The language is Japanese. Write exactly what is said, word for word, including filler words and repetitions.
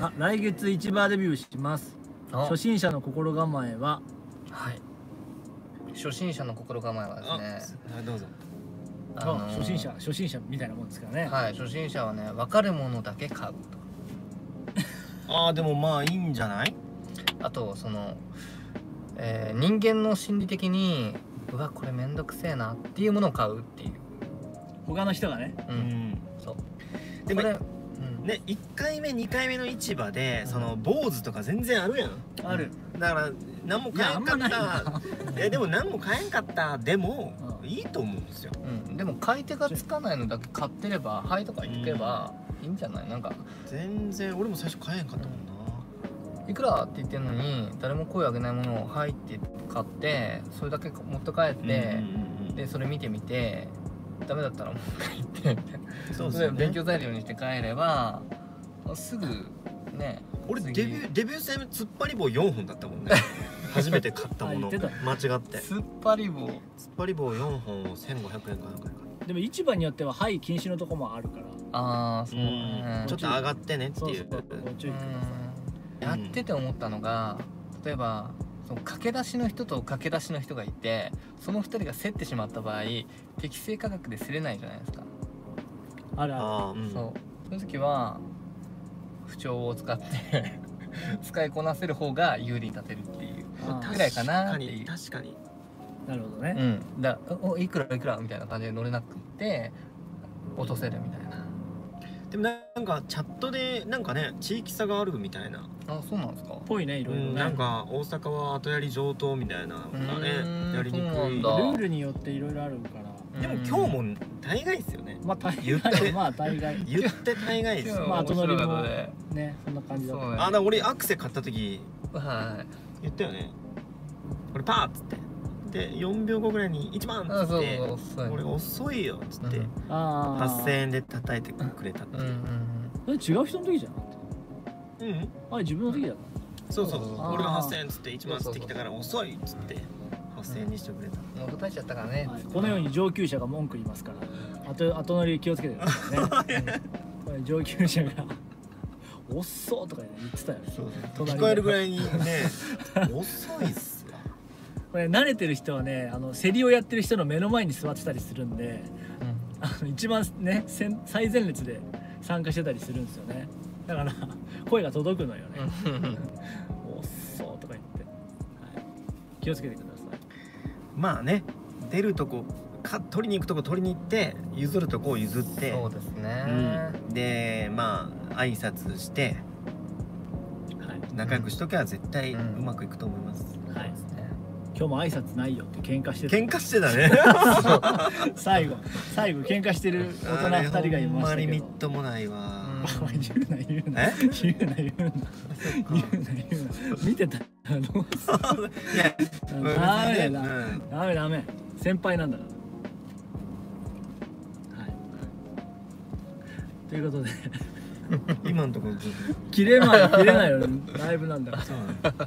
あ、来月市場デビューします。初心者の心構えは、はい、初心者の心構えはですね、はい、どうぞ。あのー、初心者初心者みたいなもんですからね。はい、初心者はね、分かるものだけ買うと。ああ、でもまあいいんじゃない。あとその、えー、人間の心理的にうわ、これめんどくせえなっていうものを買うっていう、他の人がね、うん、うん、そうでもね、ね、いっかいめにかいめの市場でその坊主とか全然あるやん。ある。だから何も買えんかった。いやでも何も買えんかったでもいいと思うんですよ。でも買い手がつかないのだけ買ってれば「はい」とか言ってればいいんじゃない。なんか全然俺も最初買えんかったもんな。いくらって言ってんのに誰も声を上げないものを「はい」って買ってそれだけ持って帰ってでそれ見てみて。ダメだったらもう帰ってそうですね、勉強材料にして帰ればすぐね。俺デビューデビュー戦突っ張り棒よんほんだったもんね。初めて買ったもの間違って突っ張り棒突っ張り棒よんほんをせんごひゃくえんかなんかで買う。でも市場によってははい禁止のとこもあるから、ああそうね、ちょっと上がってねっていう。ご注意ください。やってて思ったのが、例えば駆け出しの人と駆け出しの人がいてそのふたりが競ってしまった場合適正価格で競れないじゃないですか。あら、あ、うん、そうその時は不調を使って使いこなせる方が有利に立てるっていうぐらいかなっていう。確かに確かに、なるほどね、うん、だおいくらいくらみたいな感じで乗れなくって落とせるみたいな、うん、でもなんかチャットでなんかね地域差があるみたいな。あ、そうなんですか。ぽいね、いろいろね。なんか大阪は後やり上等みたいなのがね、やりにくい。ルールによっていろいろあるから。でも今日も大概ですよね。まあ大概、まあ大概。言って大概です。まあ後乗りもね、そんな感じだった。あ、だ俺アクセ買った時、はい、言ったよね。俺パーっつって。でよんびょうごぐらいにいちまんっつって、俺遅いよっつって、はっせんえんで叩いてくれたっていう。え、違う人の時じゃん。うん、あれ自分の時だった。そうそうそう、俺がはっせんえんっつっていちまんつってきたから遅いっつってはっせんえんにしてくれた。もう答えちゃったからね。このように上級者が文句言いますから、あと後乗り気をつけてくださいね。上級者が「おっそー」とか言ってたよね。聞こえるぐらいにね、遅いっすよ。これ慣れてる人はね、競りをやってる人の目の前に座ってたりするんで一番ね最前列で参加してたりするんですよね。だから声が届くのよね。おっそうとか言って、はい、気をつけてください。まあね、出るとこか取りに行くとこ取りに行って譲るとこを譲って、そうですね、うん、でまあ挨拶して、はい、仲良くしときゃ絶対うまくいくと思います。はい、今日も挨拶ないよって喧嘩してた。喧嘩してたね。最後最後喧嘩してる大人ふたりがいましたけど。あれ、ほんまにみっともないわ。言うな言うな言うな言うな言うな。見てたらどうする。ダメだダメダメ、先輩なんだから。はい、ということで今のところ切れない切れないよね、ライブなんだから。